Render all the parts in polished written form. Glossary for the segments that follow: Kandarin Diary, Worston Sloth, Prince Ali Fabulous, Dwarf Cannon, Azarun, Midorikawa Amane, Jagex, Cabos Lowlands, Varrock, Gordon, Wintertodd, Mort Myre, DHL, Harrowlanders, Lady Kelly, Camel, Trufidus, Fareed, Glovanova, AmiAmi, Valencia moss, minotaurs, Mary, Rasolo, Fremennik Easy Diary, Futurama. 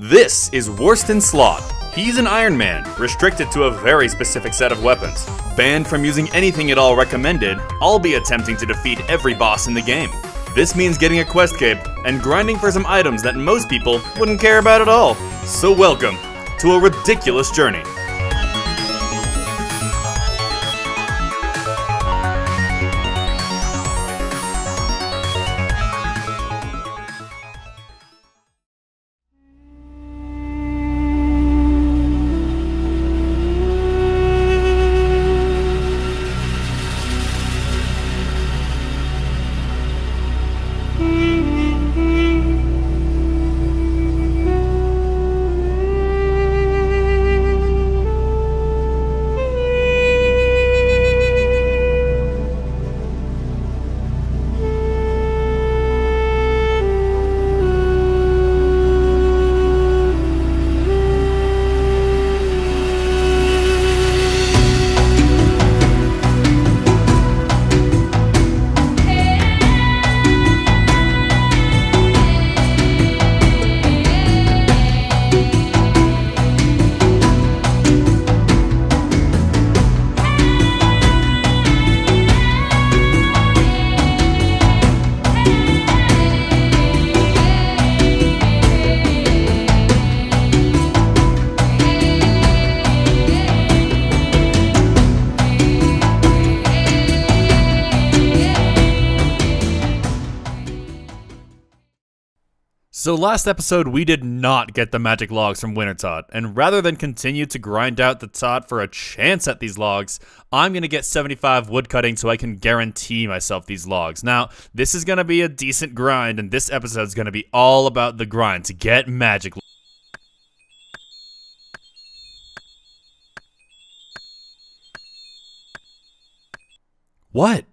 This is Worston Sloth. He's an Iron Man, restricted to a very specific set of weapons, banned from using anything at all recommended, albeit attempting to defeat every boss in the game. This means getting a quest cape and grinding for some items that most people wouldn't care about at all. So welcome to a ridiculous journey. So last episode we did not get the magic logs from Wintertodd, and rather than continue to grind out the Todd for a chance at these logs, I'm going to get 75 woodcutting so I can guarantee myself these logs. Now, this is going to be a decent grind, and this episode is going to be all about the grind to get magic logs. What?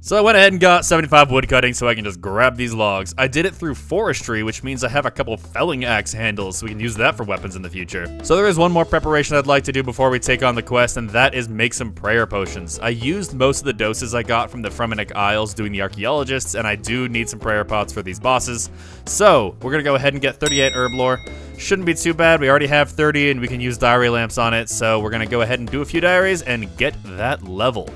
So I went ahead and got 75 woodcutting so I can just grab these logs. I did it through forestry, which means I have a couple of felling axe handles, so we can use that for weapons in the future. So there is one more preparation I'd like to do before we take on the quest, and that is make some prayer potions. I used most of the doses I got from the Fremennik Isles doing the archaeologists, and I do need some prayer pots for these bosses. So we're gonna go ahead and get 38 herb lore. Shouldn't be too bad, we already have 30 and we can use diary lamps on it, so we're gonna go ahead and do a few diaries and get that level.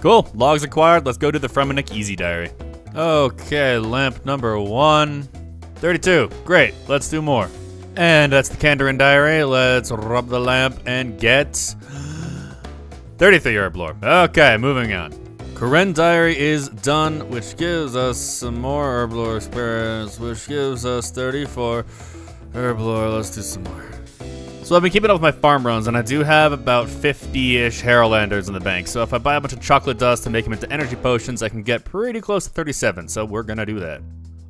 Cool, logs acquired, let's go to the Fremennik Easy Diary. Okay, lamp number 132, great, let's do more. And that's the Kandarin Diary, let's rub the lamp and get 33 herb lore. Okay, moving on. Karen Diary is done, which gives us some more herb lore experience, which gives us 34 herb lore, let's do some more. So I've been keeping up with my farm runs, and I do have about 50-ish Harrowlanders in the bank. So if I buy a bunch of chocolate dust and make them into energy potions, I can get pretty close to 37, so we're gonna do that.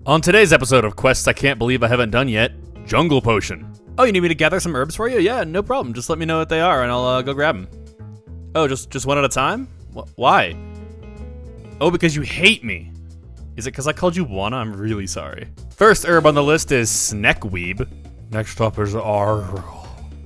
On today's episode of quests I can't believe I haven't done yet, Jungle Potion. Oh, you need me to gather some herbs for you? Yeah, no problem. Just let me know what they are, and I'll go grab them. Oh, just one at a time? Why? Oh, because you hate me. Is it because I called you Juana? I'm really sorry. First herb on the list is Sneckweeb. Next up is our...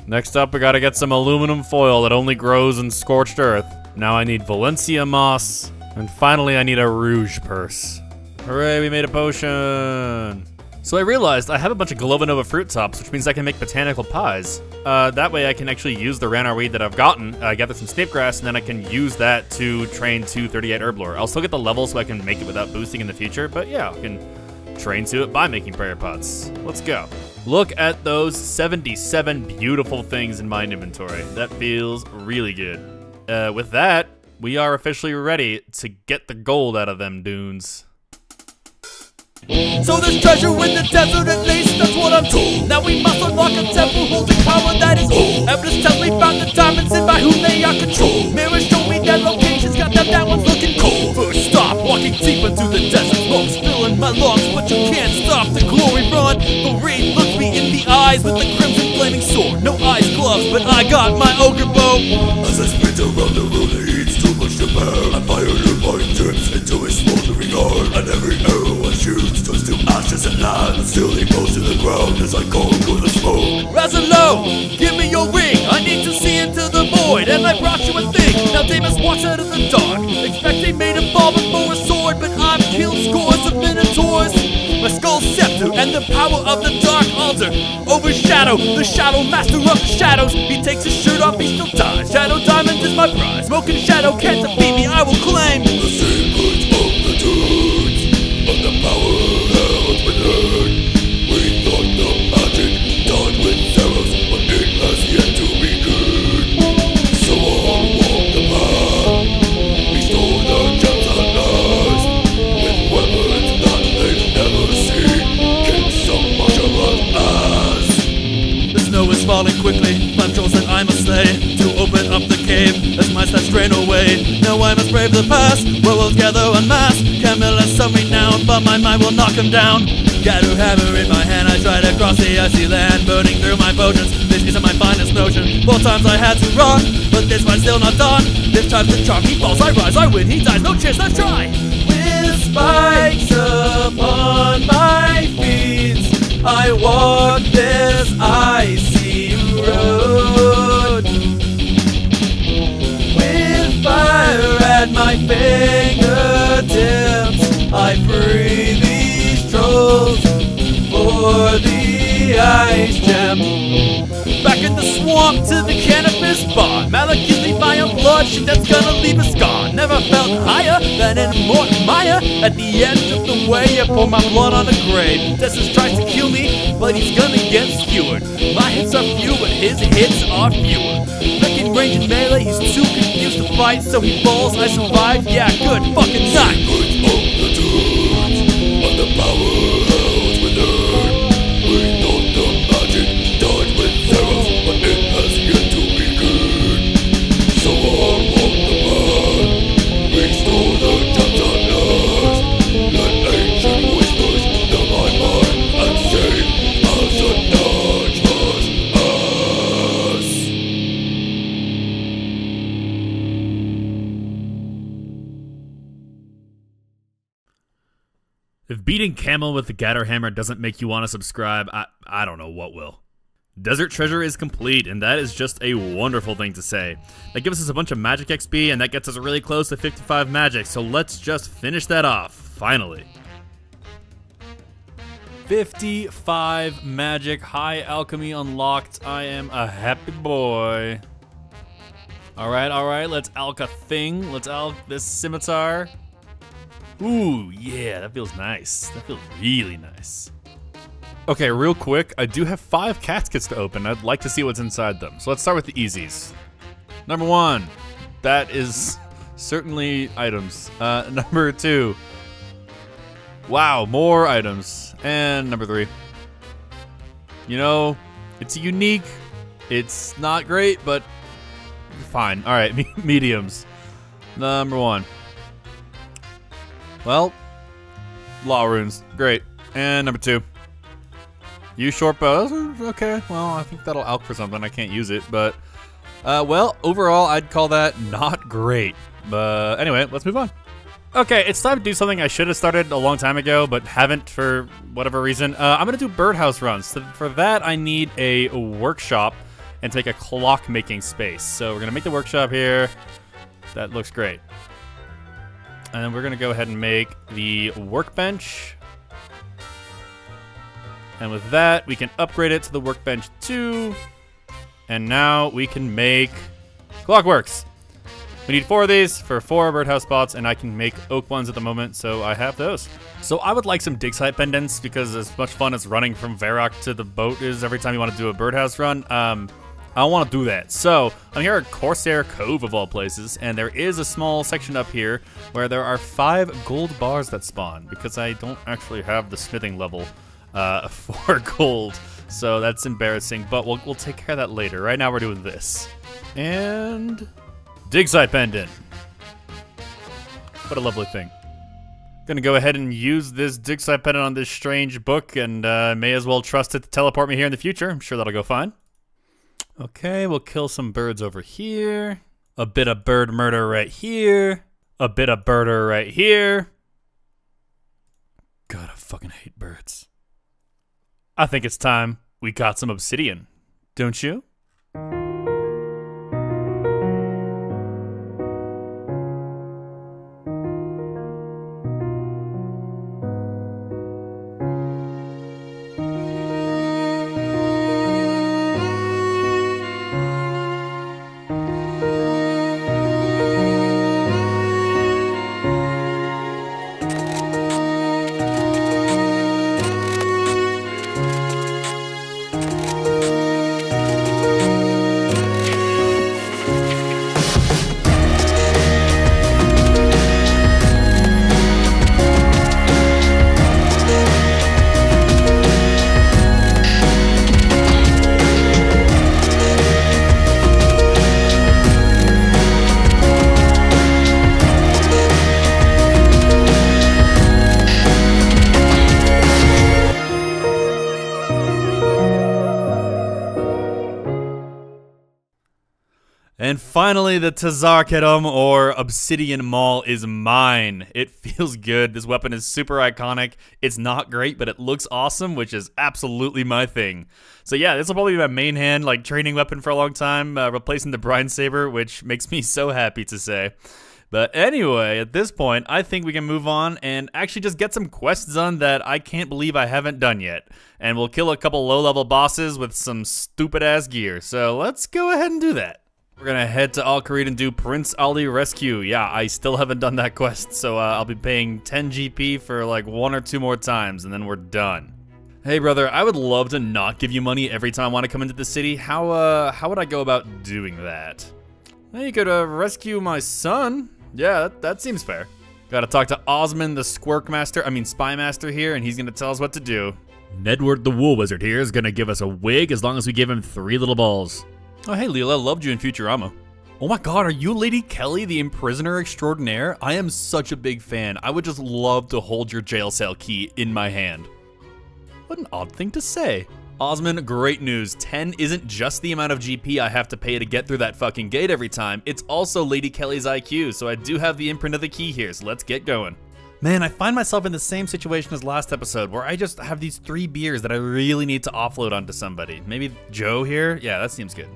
Next up, we gotta get some aluminum foil that only grows in scorched earth. Now I need Valencia moss. And finally, I need a rouge purse. Hooray, we made a potion. So I realized I have a bunch of Glovanova fruit tops, which means I can make botanical pies. That way I can actually use the Ranar weed that I've gotten, gather some Snape grass, and then I can use that to train to 38 herb lore. I'll still get the level so I can make it without boosting in the future, but yeah, I can train to it by making prayer pots. Let's go. Look at those 77 beautiful things in my inventory. That feels really good. With that, we are officially ready to get the gold out of them dunes. So there's treasure in the desert, at least that's what I'm told. Now we must unlock a temple holding power that is old. Eblis tells me found the diamonds and by whom they are controlled. Mirrors show me their locations, got them down, I'm looking cold. First stop, walking deep into the desert, smoke spilling my lungs, but you can't stop the glory run. Fareed looked me in the eyes with a crimson flaming sword. No ice gloves, but I got my ogre bow. As I sprint around the road, I eat too much to bear. I fire divine gems into his smoldering arm, and every arrow I shoot turns to ashes and land. Still he goes to the ground as I conquer the smoke. Rasolo, give me your ring, I need to see into the void, and I brought you a thing. Now Damis walks out of the dark, expecting me to fall before a sword, but I've killed scores of minotaurs. my skull scepter and the power of the dark altar overshadow the shadow master of shadows. He takes his shirt off, he still dies. Shadow diamonds is my prize. Smoking shadow can't defeat me, I will claim the secret of the dudes of the power held within. We thought the magic died with Theros, but it has yet to begin. So all walk the path, we stole their gems at last with weapons that they've never seen. Kick some Majora's ass. The snow is falling quickly, my trolls that I must slay to open up the cave as mice that strain away. Now I must brave the past, werewolves gather en masse. Camel has some renown, but my mind will knock him down. Gatter hammer in my hand, I try to cross the icy land, burning through my potions. This isn't my finest notion. Four times I had to run, but this one's still not done. This time's the chalk, he falls, I rise, I win, he dies, no chance, let's try. With spikes upon my feet, I walk this icy road. With fire at my fingertips, I free these trolls for the ice gem. Back in the swamp to the cannabis bar, Malik gives me fire blood, shit that's gonna leave a scar. Never felt higher than in Mort Myre. At the end of the way I pour my blood on the grave. Dessous tries to kill me, but he's gonna get skewered. My hits are few, but his hits are fewer. Second range in melee, he's too confused to fight, so he falls, I survive, yeah, good fucking night. The power held within. We thought the magic died with Theros, but it has yet to be good. So all walk the path, we stole the gems at last. Let ancient whispers down my mind and save Al-Karid's ass. If beating Camel with the Gatter Hammer doesn't make you want to subscribe, I don't know what will. Desert Treasure is complete, and that is just a wonderful thing to say. That gives us a bunch of magic XP, and that gets us really close to 55 magic, so let's just finish that off, finally. 55 magic, high alchemy unlocked, I am a happy boy. Alright, let's alch a thing, let's alch this scimitar. Ooh, yeah, that feels nice, that feels really nice. Okay, real quick, I do have 5 caskets to open. I'd like to see what's inside them. So let's start with the easies. Number 1, that is certainly items. Number 2, wow, more items. And number 3, you know, it's unique. It's not great, but fine. All right, mediums. Number 1, well, law runes, great. And number 2. Use short bows, okay, well, I think that'll alch for something, I can't use it, but, well, overall, I'd call that not great, but anyway, let's move on. Okay, it's time to do something I should have started a long time ago, but haven't for whatever reason. I'm gonna do birdhouse runs, so for that, I need a workshop and take a clock making space. So we're gonna make the workshop here, that looks great. And then we're gonna go ahead and make the workbench. And with that, we can upgrade it to the workbench 2. And now we can make clockworks. We need 4 of these for 4 birdhouse spots, and I can make oak ones at the moment, so I have those. So I would like some dig site pendants, because as much fun as running from Varrock to the boat is every time you want to do a birdhouse run, I don't want to do that. So I'm here at Corsair Cove of all places, and there is a small section up here where there are 5 gold bars that spawn, because I don't actually have the smithing level. 4 gold, so that's embarrassing, but we'll take care of that later. Right now we're doing this. And dig site pendant. What a lovely thing. Gonna go ahead and use this dig site pendant on this strange book, and may as well trust it to teleport me here in the future. I'm sure that'll go fine. Okay, we'll kill some birds over here. A bit of bird murder right here. A bit of birder right here. God, I fucking hate birds. I think it's time we got some obsidian, don't you? And finally, the Tzhaar-ket-om, or Obsidian Maul, is mine. It feels good. This weapon is super iconic. It's not great, but it looks awesome, which is absolutely my thing. So yeah, this will probably be my main hand, like, training weapon for a long time, replacing the Brinesaber, which makes me so happy to say. But anyway, at this point, I think we can move on and actually just get some quests done that I can't believe I haven't done yet. And we'll kill a couple low-level bosses with some stupid-ass gear. So let's go ahead and do that. We're gonna head to Al-Karid and do Prince Ali Rescue. Yeah, I still haven't done that quest, so I'll be paying 10 GP for like 1 or 2 more times, and then we're done. Hey brother, I would love to not give you money every time I want to come into the city. How would I go about doing that? Well, you could rescue my son. Yeah, that seems fair. Gotta talk to Osman, the spy master here, and he's gonna tell us what to do. Nedward the Wool Wizard here is gonna give us a wig as long as we give him 3 little balls. Oh, hey, Leela, I loved you in Futurama. Oh my god, are you Lady Kelly, the imprisoner extraordinaire? I am such a big fan. I would just love to hold your jail cell key in my hand. What an odd thing to say. Osman, great news. 10 isn't just the amount of GP I have to pay to get through that fucking gate every time. It's also Lady Kelly's IQ, so I do have the imprint of the key here, so let's get going. Man, I find myself in the same situation as last episode, where I just have these 3 beers that I really need to offload onto somebody. Maybe Joe here? Yeah, that seems good.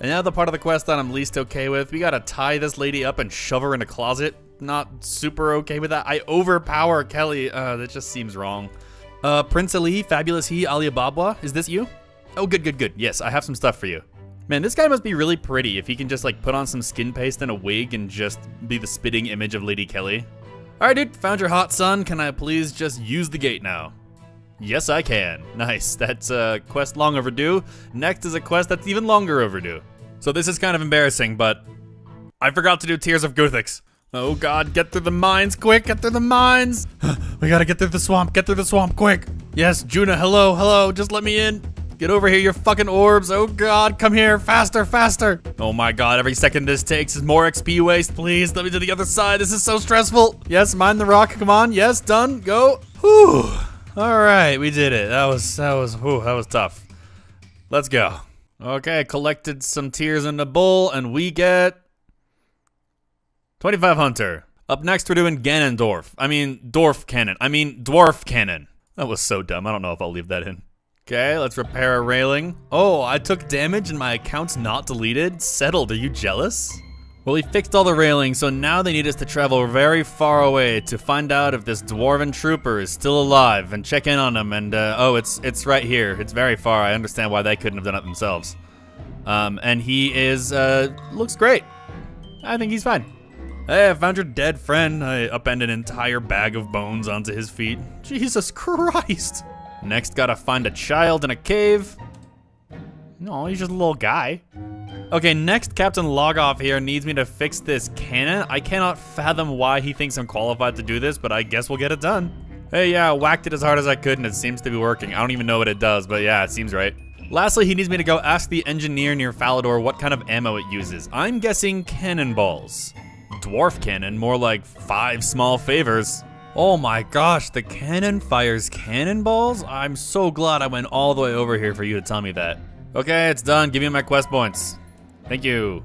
And now the part of the quest that I'm least okay with, we gotta tie this lady up and shove her in a closet. Not super okay with that. I overpower Kelly, that just seems wrong. Prince Ali, Fabulous He, Alibaba, is this you? Oh, good, yes, I have some stuff for you. Man, this guy must be really pretty if he can just like put on some skin paste and a wig and just be the spitting image of Lady Kelly. Alright dude, found your hot son, can I please just use the gate now? Yes, I can. Nice, that's a quest long overdue. Next is a quest that's even longer overdue. So this is kind of embarrassing, but I forgot to do Tears of Guthix. Oh god, get through the mines, quick, get through the mines. We gotta get through the swamp, quick. Yes, Juna, hello, just let me in. Get over here, your fucking orbs. Oh god, come here, faster. Oh my god, every second this takes is more XP waste, please. Let me to the other side, this is so stressful. Yes, mine the rock, come on, yes, done, go. Whew, all right, we did it. That was tough. Let's go. Okay, collected some tears in the bowl, and we get 25 Hunter. Up next, we're doing Dwarf Cannon. Dwarf Cannon. That was so dumb. I don't know if I'll leave that in. Okay, let's repair a railing. Oh, I took damage and my account's not deleted. Settled, are you jealous? Well, he fixed all the railings, so now they need us to travel very far away to find out if this dwarven trooper is still alive and check in on him. And oh, it's right here. It's very far. I understand why they couldn't have done it themselves. And he is looks great. I think he's fine. Hey, I found your dead friend. I upended an entire bag of bones onto his feet. Jesus Christ. Next, gotta find a child in a cave. No, he's just a little guy. Okay, next, Captain Logoff here needs me to fix this cannon. I cannot fathom why he thinks I'm qualified to do this, but I guess we'll get it done. Hey, yeah, I whacked it as hard as I could, and it seems to be working. I don't even know what it does, but yeah, it seems right. Lastly, he needs me to go ask the engineer near Falador what kind of ammo it uses. I'm guessing cannonballs. Dwarf cannon, more like 5 small favors. Oh my gosh, the cannon fires cannonballs? I'm so glad I went all the way over here for you to tell me that. Okay, it's done. Give me my quest points. Thank you.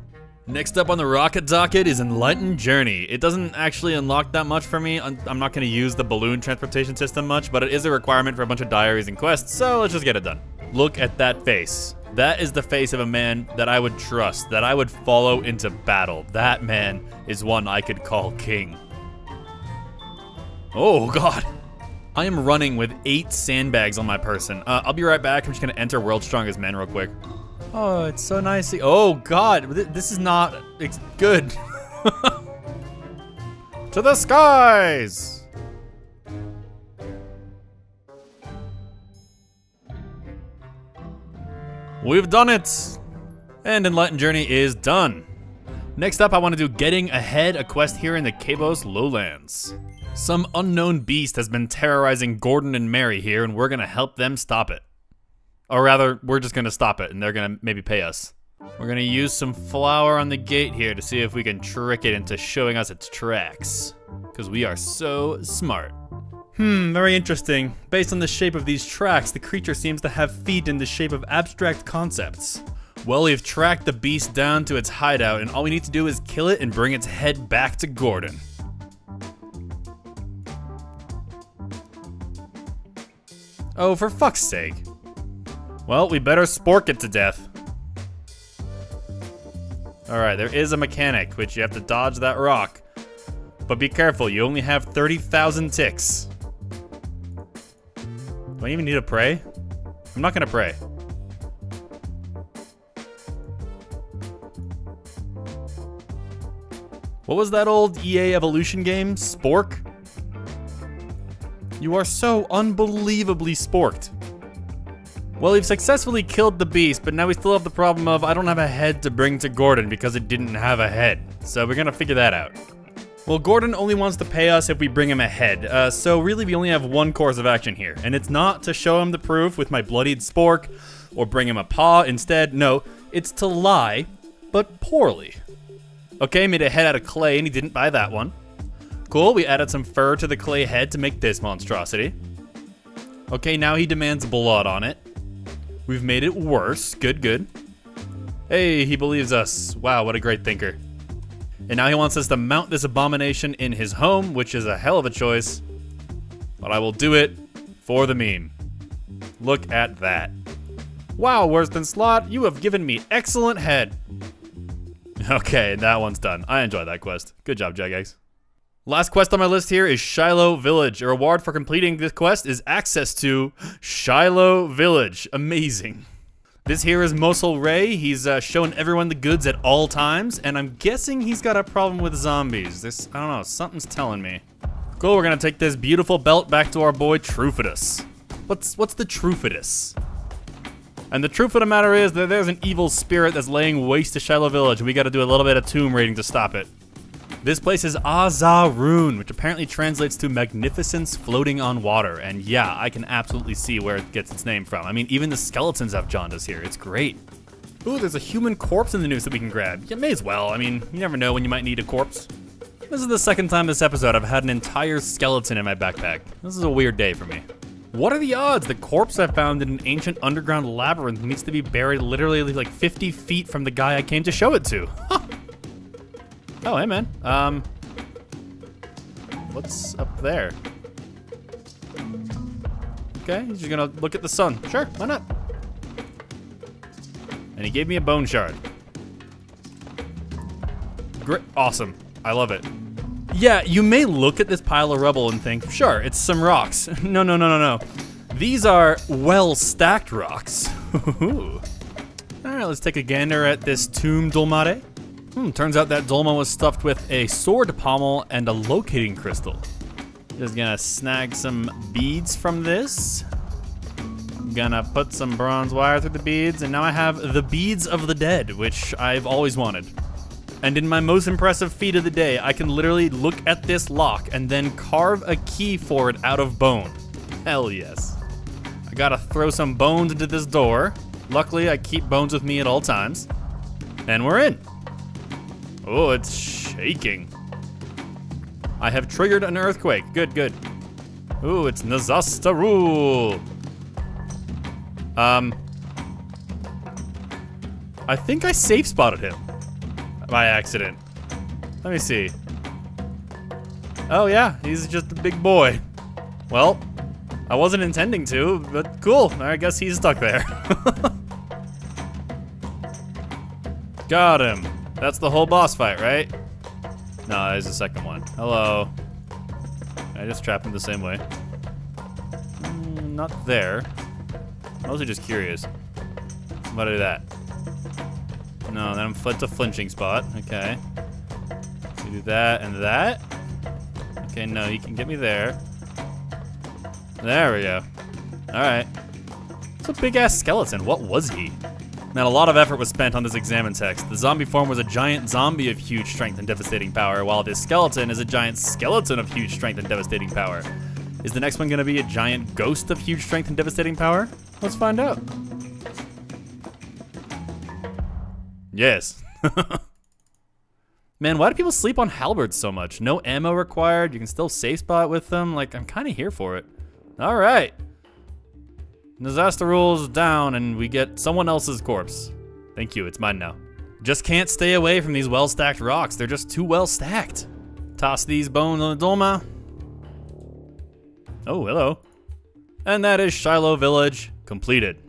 Next up on the rocket docket is Enlightened Journey. It doesn't actually unlock that much for me. I'm not gonna use the balloon transportation system much, but it is a requirement for a bunch of diaries and quests, so let's just get it done. Look at that face. That is the face of a man that I would trust, that I would follow into battle. That man is one I could call king. Oh god. I am running with 8 sandbags on my person. I'll be right back. I'm just gonna enter World's Strongest Man real quick. Oh, it's so nice. Oh god, this is not, it's good. To the skies! We've done it! And Enlightened Journey is done. Next up, I want to do Getting Ahead, a quest here in the Cabos Lowlands. Some unknown beast has been terrorizing Gordon and Mary here, and we're gonna help them stop it. Or rather, we're just gonna stop it and they're gonna maybe pay us. We're gonna use some flour on the gate here to see if we can trick it into showing us its tracks. Because we are so smart. Very interesting. Based on the shape of these tracks, the creature seems to have feet in the shape of abstract concepts. Well, we've tracked the beast down to its hideout, and all we need to do is kill it and bring its head back to Gordon. Oh, for fuck's sake. Well, we better spork it to death. Alright, there is a mechanic, which you have to dodge that rock. But be careful, you only have 30,000 ticks. Do I even need to pray? I'm not gonna pray. What was that old EA evolution game? Spork? You are so unbelievably sporked. Well, we've successfully killed the beast, but now we still have the problem of I don't have a head to bring to Gordon because it didn't have a head. So we're gonna figure that out. Well, Gordon only wants to pay us if we bring him a head, so really we only have one course of action here, and it's not to show him the proof with my bloodied spork or bring him a paw instead. No, it's to lie, but poorly. Okay, made a head out of clay and he didn't buy that one. Cool, we added some fur to the clay head to make this monstrosity. Okay, now he demands blood on it. We've made it worse, good, good. Hey, he believes us. Wow, what a great thinker. And now he wants us to mount this abomination in his home, which is a hell of a choice. But I will do it for the meme. Look at that. Wow, worse than Slot, you have given me excellent head. Okay, that one's done. I enjoy that quest. Good job, Jagex. Last quest on my list here is Shilo Village. A reward for completing this quest is access to Shilo Village. Amazing. This here is Mosul Ray. He's showing everyone the goods at all times, and I'm guessing he's got a problem with zombies. This, I don't know, something's telling me. Cool, we're gonna take this beautiful belt back to our boy Trufidus. What's the Trufidus? And the truth of the matter is that there's an evil spirit that's laying waste to Shilo Village, and we gotta do a little bit of tomb raiding to stop it. This place is Azarun, which apparently translates to magnificence floating on water, and yeah, I can absolutely see where it gets its name from. I mean, even the skeletons have jaundice here, it's great. Ooh, there's a human corpse in the news that we can grab. You may as well, I mean, you never know when you might need a corpse. This is the second time this episode I've had an entire skeleton in my backpack. This is a weird day for me. What are the odds the corpse I found in an ancient underground labyrinth needs to be buried literally like 50 feet from the guy I came to show it to? Oh, hey man. What's up there? Okay, he's just gonna look at the sun. Sure, why not? And he gave me a bone shard. Great, awesome. I love it. Yeah, you may look at this pile of rubble and think, sure, it's some rocks. No, no, no, no, no. These are well-stacked rocks. All right, let's take a gander at this tomb dolmade. Turns out that dolma was stuffed with a sword pommel and a locating crystal. Just gonna snag some beads from this. Gonna put some bronze wire through the beads, and now I have the beads of the dead, which I've always wanted. And in my most impressive feat of the day, I can literally look at this lock and then carve a key for it out of bone. Hell yes. I gotta throw some bones into this door. Luckily, I keep bones with me at all times. And we're in. Oh, it's shaking. I have triggered an earthquake. Good, good. Ooh, it's Nazastaru. I think I safe spotted him. By accident. Let me see. Oh yeah, he's just a big boy. Well, I wasn't intending to, but cool. I guess he's stuck there. Got him. That's the whole boss fight, right? No, there's the second one. Hello. I just trapped him the same way. Not there. I was just curious. Somebody do that. No, then it's a flinching spot. Okay. So you do that and that. Okay, no, you can get me there. There we go. Alright. It's a big-ass skeleton. What was he? Now, a lot of effort was spent on this examine text. The zombie form was a giant zombie of huge strength and devastating power, while this skeleton is a giant skeleton of huge strength and devastating power. Is the next one going to be a giant ghost of huge strength and devastating power? Let's find out. Yes. Man, why do people sleep on halberds so much? No ammo required, you can still safe spot with them. Like, I'm kinda here for it. All right. Disaster rules down and we get someone else's corpse. Thank you, it's mine now. Just can't stay away from these well-stacked rocks. They're just too well-stacked. Toss these bones on the dolma. Oh, hello. And that is Shilo Village completed.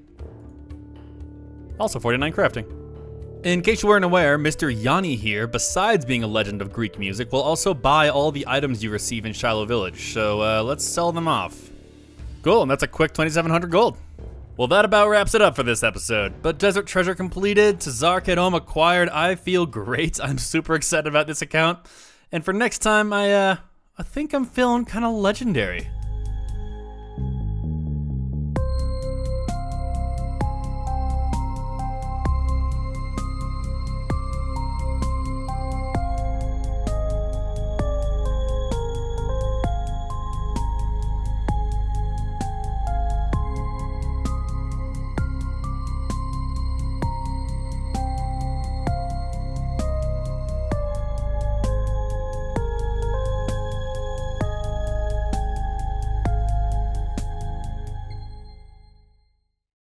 Also 49 crafting. In case you weren't aware, Mr. Yanni here, besides being a legend of Greek music, will also buy all the items you receive in Shilo Village, so let's sell them off. Cool, and that's a quick 2,700 gold. Well, that about wraps it up for this episode. But Desert Treasure completed, Tzhaar-ket-om acquired, I feel great. I'm super excited about this account. And for next time, I think I'm feeling kind of legendary.